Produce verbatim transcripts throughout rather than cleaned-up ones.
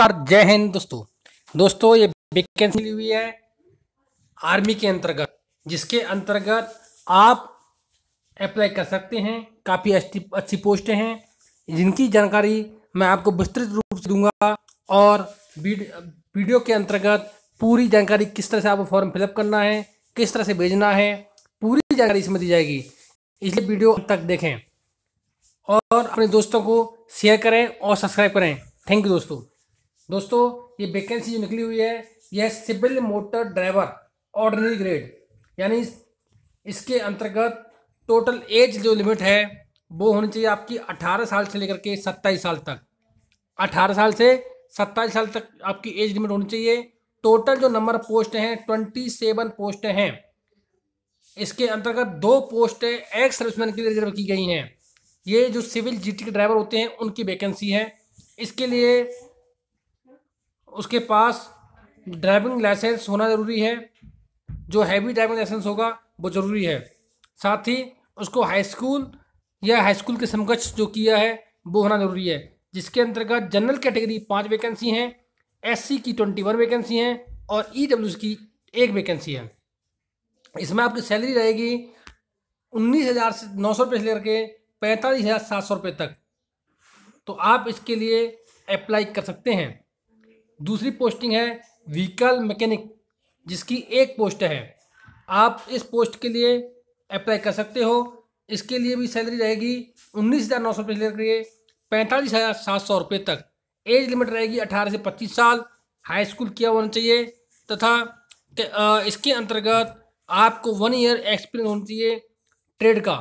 नमस्कार, जय हिंद दोस्तों। दोस्तों ये वैकेंसी मिली हुई है आर्मी के अंतर्गत, जिसके अंतर्गत आप अप्लाई कर सकते हैं। काफ़ी अच्छी अच्छी पोस्टें हैं, जिनकी जानकारी मैं आपको विस्तृत रूप से दूंगा और वीडियो के अंतर्गत पूरी जानकारी किस तरह से आपको फॉर्म फिलअप करना है, किस तरह से भेजना है, पूरी जानकारी इसमें दी जाएगी। इसलिए वीडियो अंत तक देखें और अपने दोस्तों को शेयर करें और सब्सक्राइब करें। थैंक यू दोस्तों। दोस्तों ये वैकेंसी जो निकली हुई है, यह civil motor driver ordinary grade, यानी इसके अंतर्गत टोटल एज जो लिमिट है वो होनी चाहिए आपकी अठारह साल से लेकर के सत्ताईस साल तक। अठारह साल से सत्ताईस साल तक आपकी एज लिमिट होनी चाहिए। टोटल जो नंबर पोस्ट हैं ट्वेंटी सेवन पोस्टें हैं। इसके अंतर्गत दो पोस्टें एक्स सर्विसमैन के लिए रिजर्व की गई हैं। ये जो सिविल जीटी के ड्राइवर होते हैं उनकी वैकेंसी है। इसके लिए उसके पास ड्राइविंग लाइसेंस होना ज़रूरी है। जो हैवी ड्राइविंग लाइसेंस होगा वो ज़रूरी है। साथ ही उसको हाई स्कूल या हाई स्कूल के समकक्ष जो किया है वो होना ज़रूरी है। जिसके अंतर्गत जनरल कैटेगरी पाँच वैकेंसी हैं, एससी की ट्वेंटी वन वैकेंसी हैं और ईडब्ल्यूएस की एक वैकेंसी है। इसमें आपकी सैलरी रहेगी उन्नीस हज़ार से नौ सौ रुपये से लेकर के पैंतालीस हज़ार सात सौ रुपये तक। तो आप इसके लिए अप्लाई कर सकते हैं। दूसरी पोस्टिंग है व्हीकल मैकेनिक, जिसकी एक पोस्ट है। आप इस पोस्ट के लिए अप्लाई कर सकते हो। इसके लिए भी सैलरी रहेगी उन्नीस हज़ार नौ सौ रुपये से लेकर के पैंतालीस हज़ार सात सौ रुपये तक। एज लिमिट रहेगी अठारह से पच्चीस साल, हाई स्कूल किया होना चाहिए तथा इसके अंतर्गत आपको वन ईयर एक्सपीरियंस होना चाहिए ट्रेड का।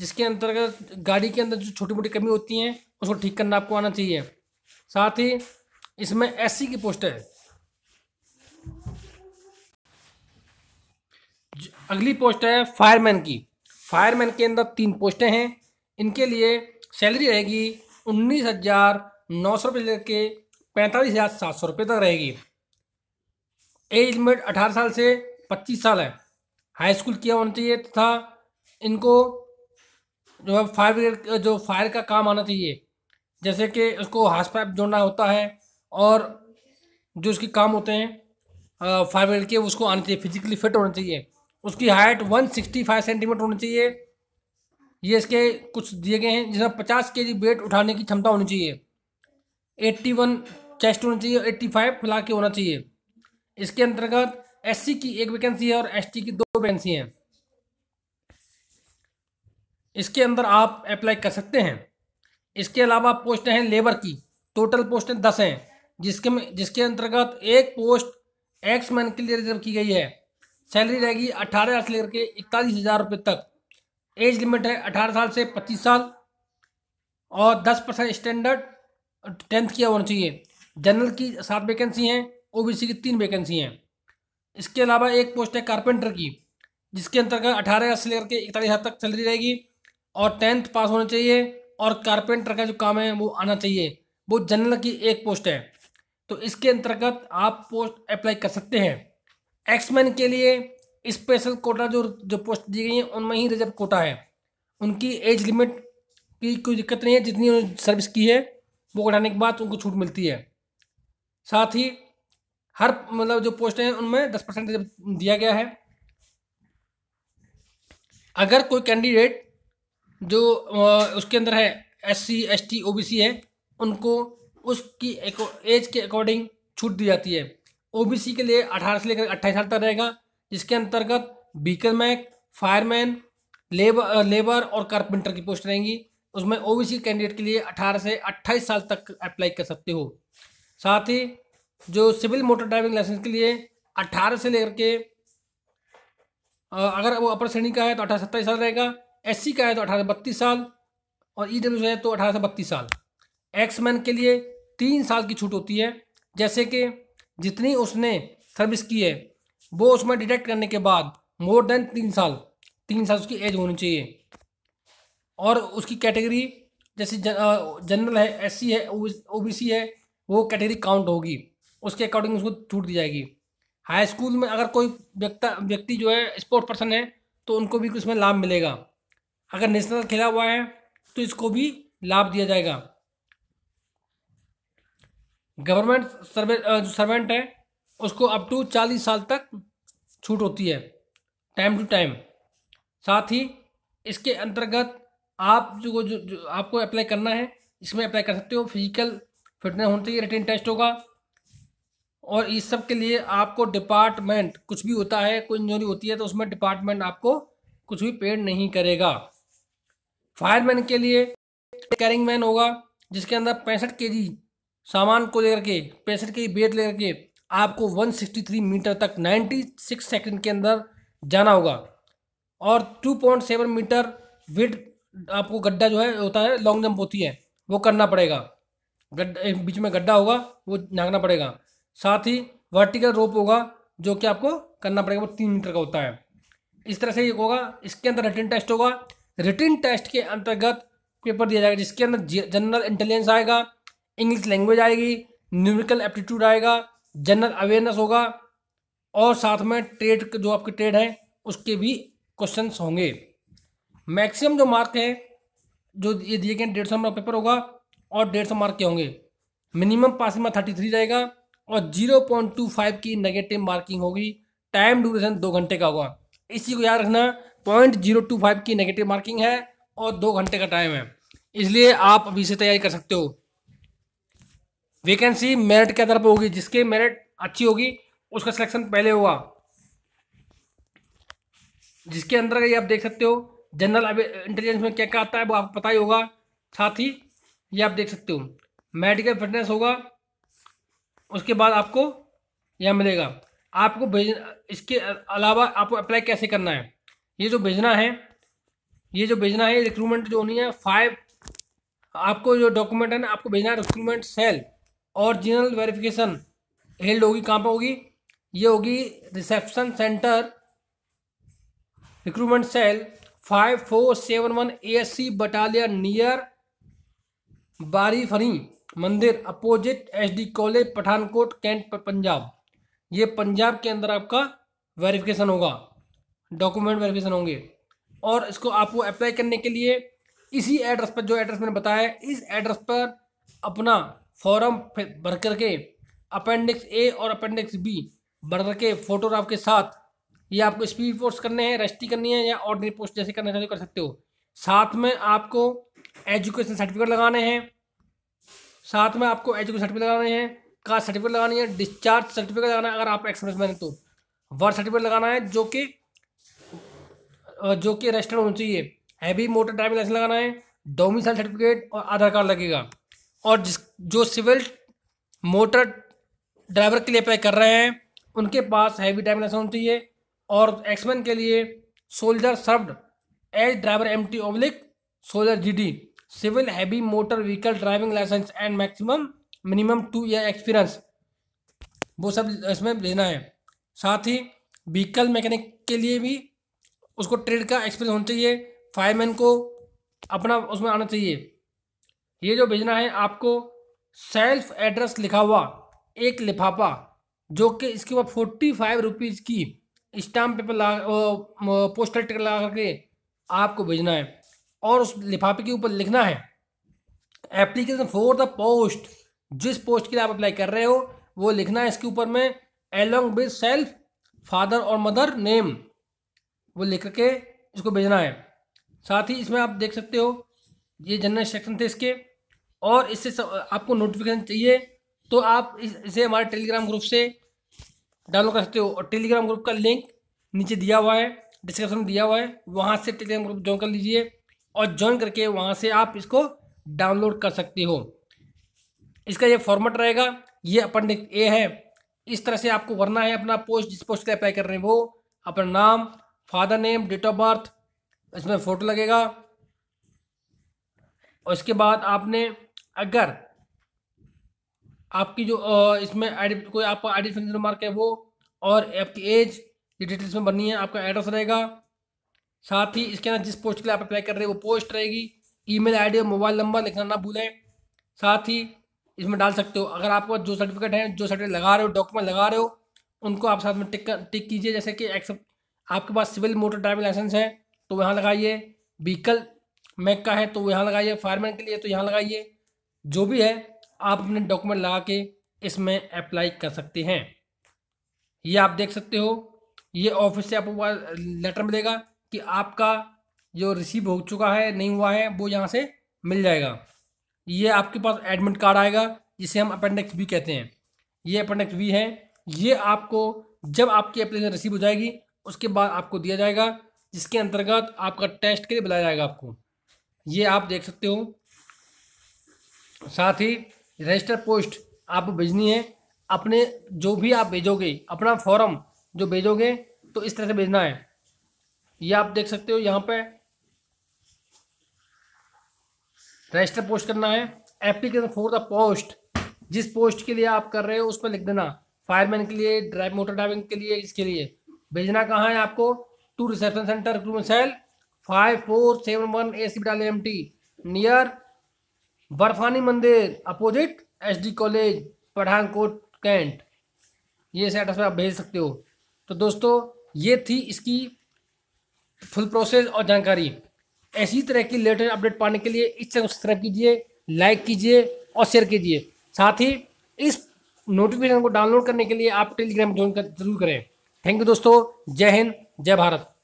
जिसके अंतर्गत गाड़ी के अंदर जो छोटी मोटी कमी होती हैं उसको ठीक करना आपको आना चाहिए। साथ ही इसमें एससी की पोस्ट है। अगली पोस्ट है फायरमैन की। फायरमैन के अंदर तीन पोस्टें हैं। इनके लिए सैलरी रहेगी उन्नीस हज़ार नौ सौ रुपये लेके पैंतालीस हज़ार सात सौ रुपये तक रहेगी। एज लिमिट अठारह साल से पच्चीस साल है, हाई स्कूल किया होना चाहिए तथा इनको जो है फायर ब्रिगेड जो फायर का काम आना चाहिए, जैसे कि उसको हाथ पाइप जोड़ना होता है और जो उसके काम होते हैं फायर ब्रिगेड के उसको आना चाहिए। फिजिकली फिट होना चाहिए। उसकी हाइट एक सौ पैंसठ सेंटीमीटर होनी चाहिए। ये इसके कुछ दिए गए हैं, जिसमें पचास केजी वेट उठाने की क्षमता होनी चाहिए। इक्यासी चेस्ट होनी चाहिए, पचासी फैला के होना चाहिए। इसके अंतर्गत एससी की एक वैकेंसी है और एसटी की दो वैकेंसी हैं। इसके अंदर आप अप्लाई कर सकते हैं। इसके अलावा पोस्टें हैं लेबर की। टोटल पोस्टें दस हैं, जिसके में जिसके अंतर्गत एक पोस्ट एक्समैन के लिए रिजर्व की गई है। सैलरी रहेगी अठारह हज़ार से लेकर के इकतालीस हज़ार रुपये तक। एज लिमिट है अठारह साल से पच्चीस साल और दस परसेंट स्टैंडर्ड टेंथ किया होना चाहिए। जनरल की सात वैकेंसी हैं, ओबीसी की तीन वैकेंसी हैं। इसके अलावा एक पोस्ट है कारपेंटर की, जिसके अंतर्गत अठारह हज़ार से लेकर के इकतालीस हज़ार तक सैलरी रहेगी और टेंथ पास होना चाहिए और कारपेंटर का जो काम है वो आना चाहिए। वो जनरल की एक पोस्ट है। तो इसके अंतर्गत आप पोस्ट अप्लाई कर सकते हैं। एक्समैन के लिए स्पेशल कोटा जो जो पोस्ट दी गई हैं उनमें ही रिजर्व कोटा है। उनकी एज लिमिट की कोई दिक्कत नहीं है। जितनी उन्होंने सर्विस की है वो बढ़ाने के बाद उनको छूट मिलती है। साथ ही हर मतलब जो पोस्ट हैं उनमें दस परसेंट रिजर्व दिया गया है। अगर कोई कैंडिडेट जो उसके अंदर है एससी, एसटी, ओबीसी है, उनको उसकी एज के अकॉर्डिंग छूट दी जाती है। ओबीसी के लिए अठारह से लेकर अट्ठाईस साल तक रहेगा, जिसके अंतर्गत vehicle mech, fireman, labour labour और कारपेंटर की पोस्ट रहेंगी। उसमें ओबीसी कैंडिडेट के लिए अठारह से अट्ठाईस साल तक अप्लाई कर सकते हो। साथ ही जो सिविल मोटर ड्राइविंग लाइसेंस के लिए अट्ठारह से लेकर के अगर वो अपर श्रेणी का है तो अठारह सत्ताईस साल रहेगा। एससी का है तो अठारह से बत्तीस साल और ईडब्ल्यूएस है तो अठारह से बत्तीस साल। एक्समैन के लिए तीन साल की छूट होती है, जैसे कि जितनी उसने सर्विस की है वो उसमें डिटेक्ट करने के बाद मोर देन तीन साल तीन साल उसकी एज होनी चाहिए। और उसकी कैटेगरी जैसे जनरल है, एससी है, ओबीसी है, वो कैटेगरी काउंट होगी। उसके अकॉर्डिंग उसको छूट दी जाएगी। हाई स्कूल में अगर कोई व्यक्ति व्यक्ति जो है स्पोर्ट पर्सन है तो उनको भी उसमें लाभ मिलेगा। अगर नेशनल खेला हुआ है तो इसको भी लाभ दिया जाएगा। गवर्नमेंट सर्वे जो सर्वेंट है उसको अप टू चालीस साल तक छूट होती है टाइम टू टाइम। साथ ही इसके अंतर्गत आप जो जो, जो आपको अप्लाई करना है इसमें अप्लाई कर सकते हो। फिजिकल फिटनेस होनी चाहिए, रिटन टेस्ट होगा और इस सब के लिए आपको डिपार्टमेंट कुछ भी होता है, कोई इंजरी होती है तो उसमें डिपार्टमेंट आपको कुछ भी पेड नहीं करेगा। फायरमैन के लिए कैरिंग मैन होगा जिसके अंदर पैंसठ के जी सामान को लेकर के पैंसठ के जी वेट लेकर के आपको एक सौ तिरसठ मीटर तक छियानवे सेकंड के अंदर जाना होगा और दो पॉइंट सात मीटर वेट आपको गड्ढा जो है होता है, लॉन्ग जंप होती है वो करना पड़ेगा। गड्ढा बीच में गड्ढा होगा वो झाँकना पड़ेगा। साथ ही वर्टिकल रोप होगा जो कि आपको करना पड़ेगा, वो तीन मीटर का होता है। इस तरह से ये होगा। इसके अंदर रिटन टेस्ट होगा। रिटन टेस्ट के अंतर्गत पेपर दिया जाएगा जिसके अंदर जनरल इंटेलिजेंस आएगा, इंग्लिश लैंग्वेज आएगी, न्यूमेरिकल एप्टीट्यूड आएगा, जनरल अवेयरनेस होगा और साथ में ट्रेड जो आपके ट्रेड है उसके भी क्वेश्चंस होंगे। मैक्सिमम जो मार्क है जो ये दिए गए डेढ़ सौ मार्क पेपर होगा और डेढ़ सौ मार्क के होंगे। Minimum passing mark thirty three रहेगा और जीरो पॉइंट टू फाइव की नेगेटिव मार्किंग होगी। टाइम ड्यूरेशन दो घंटे का होगा, इसी को याद रखना। पॉइंट जीरो टू फाइव की नेगेटिव मार्किंग है और दो घंटे का टाइम है, इसलिए आप अभी से तैयारी कर सकते हो। वैकेंसी मेरिट के आधार पर होगी, जिसके मेरिट अच्छी होगी उसका सिलेक्शन पहले होगा। जिसके अंदर ये आप देख सकते हो जनरल इंटेलिजेंस में क्या क्या आता है वो आपको पता ही होगा। साथ ही ये आप देख सकते हो मेडिकल फिटनेस होगा, उसके बाद आपको यह मिलेगा। आपको भेज इसके अलावा आपको अप्लाई कैसे करना है, ये जो भेजना है ये जो भेजना है रिक्रूटमेंट जो होनी है फाइव आपको जो डॉक्यूमेंट है ना आपको भेजना है। Recruitment cell original verification held होगी, कहाँ पर होगी, ये होगी reception centre recruitment cell five four seven one A S C battalion near बारी फरी मंदिर opposite S D college Pathankot cantt Punjab. ये पंजाब के अंदर आपका वेरिफिकेशन होगा, डॉक्यूमेंट वेरिफिकेशन होंगे। और इसको आपको अप्लाई करने के लिए इसी एड्रेस पर जो एड्रेस मैंने बताया है इस एड्रेस पर अपना फॉर्म भर करके अपेंडिक्स ए और अपेंडिक्स बी भर करके फोटोग्राफ के साथ ये आपको स्पीड पोस्ट करने हैं, रजिस्ट्री करनी है या ऑर्डिनरी पोस्ट जैसे करना चाहते हो कर सकते हो। साथ में आपको एजुकेशन सर्टिफिकेट लगाने हैं, साथ में आपको एजुकेशन सर्टिफिकेट लगाने हैं, कास्ट सर्टिफिकेट लगानी है, डिस्चार्ज सर्टिफिकेट लगाना है अगर आप एक्सप्रेस में तो वर्क सर्टिफिकेट लगाना है जो कि जो कि रजिस्टर्ड होना चाहिए, हैवी मोटर ड्राइविंग लाइसेंस लगाना है, डोमिसाइल सर्टिफिकेट और आधार कार्ड लगेगा। और जिस जो सिविल मोटर ड्राइवर के लिए अप्लाई कर रहे हैं उनके पास हैवी ड्राइविंग लाइसेंस होना चाहिए और एक्समैन के लिए soldier served as driver M T oblique soldier G D civil heavy motor vehicle driving licence and maximum minimum two year experience, वो सब इसमें लेना है। साथ ही व्हीकल मैकेनिक के लिए भी उसको ट्रेड का एक्सपीरियंस होना चाहिए, फायरमैन को अपना उसमें आना चाहिए। ये जो भेजना है आपको सेल्फ एड्रेस लिखा हुआ एक लिफाफा जो कि इसके ऊपर फोर्टी फाइव रुपीज़ की स्टाम्प पेपर लगा पोस्टर टिकट लगा करके आपको भेजना है और उस लिफाफे के ऊपर लिखना है एप्लीकेशन फॉर द पोस्ट, जिस पोस्ट के लिए आप अप्लाई कर रहे हो वो लिखना है इसके ऊपर में एलोंग विद सेल्फ फादर और मदर नेम, वो लिख के इसको भेजना है। साथ ही इसमें आप देख सकते हो ये जनरल सेक्शन थे इसके और इससे आपको नोटिफिकेशन चाहिए तो आप इसे हमारे टेलीग्राम ग्रुप से डाउनलोड कर सकते हो और टेलीग्राम ग्रुप का लिंक नीचे दिया हुआ है, डिस्क्रिप्शन में दिया हुआ है, वहाँ से टेलीग्राम ग्रुप ज्वाइन कर लीजिए और ज्वाइन करके वहाँ से आप इसको डाउनलोड कर सकते हो। इसका ये फॉर्मेट रहेगा, ये अपेंडिक्स ए है। इस तरह से आपको भरना है अपना पोस्ट, जिस पोस्ट के अप्लाई कर रहे हैं वो, अपना नाम, father name, date of birth, इसमें फ़ोटो लगेगा और इसके बाद आपने अगर आपकी जो इसमें आईडी कोई आपका आईडी फंक्शन मार्क है वो और आपकी एज, ये डिटेल्स में भरनी है। आपका एड्रेस रहेगा, साथ ही इसके अंदर जिस पोस्ट के लिए आप अप्लाई कर रहे हैं वो पोस्ट रहेगी, ईमेल आईडी और मोबाइल नंबर लिखना ना भूलें। साथ ही इसमें डाल सकते हो अगर आपको जो सर्टिफिकेट है जो सर्टिफिकेट लगा रहे हो डॉक्यूमेंट लगा रहे हो उनको आप साथ में टिक टिक कीजिए, जैसे कि एक्सेप्ट आपके पास सिविल मोटर ड्राइविंग लाइसेंस है तो यहाँ लगाइए, व्हीकल मैक का है तो यहाँ लगाइए, फायरमैन के लिए तो यहाँ लगाइए, जो भी है आप अपने डॉक्यूमेंट लगा के इसमें अप्लाई कर सकते हैं। ये आप देख सकते हो, ये ऑफिस से आपको लेटर मिलेगा कि आपका जो रिसीव हो चुका है नहीं हुआ है वो यहाँ से मिल जाएगा। ये आपके पास एडमिट कार्ड आएगा जिसे हम अपेंडिक्स बी कहते हैं। ये अपेंडिक्स बी है, ये आपको जब आपकी एप्लीकेशन रिसीव हो जाएगी उसके बाद आपको दिया जाएगा, जिसके अंतर्गत आपका टेस्ट के लिए बुलाया जाएगा आपको। ये आप देख सकते हो। साथ ही रजिस्टर पोस्ट आप भेजनी है, अपने जो भी आप भेजोगे अपना फॉर्म जो भेजोगे तो इस तरह से भेजना है। ये आप देख सकते हो, यहाँ पे रजिस्टर पोस्ट करना है। एप्लीकेशन फॉर द पोस्ट, जिस पोस्ट के लिए आप कर रहे हो उस पर लिख देना, फायरमैन के लिए, ड्राइव मोटर ड्राइविंग के लिए, इसके लिए भेजना कहाँ है आपको, to reception centre recruitment cell five four seven one A C डाले एम टी नियर बर्फानी मंदिर opposite S D college Pathankot cantt. ये सेटअप पर आप भेज सकते हो। तो दोस्तों ये थी इसकी फुल प्रोसेस और जानकारी। ऐसी तरह की लेटेस्ट अपडेट पाने के लिए इस चैनल को सब्सक्राइब कीजिए, लाइक कीजिए और शेयर कीजिए। साथ ही इस नोटिफिकेशन को डाउनलोड करने के लिए आप टेलीग्राम ज्वाइन कर जरूर करें। थैंक यू दोस्तों, जय हिंद, जय भारत।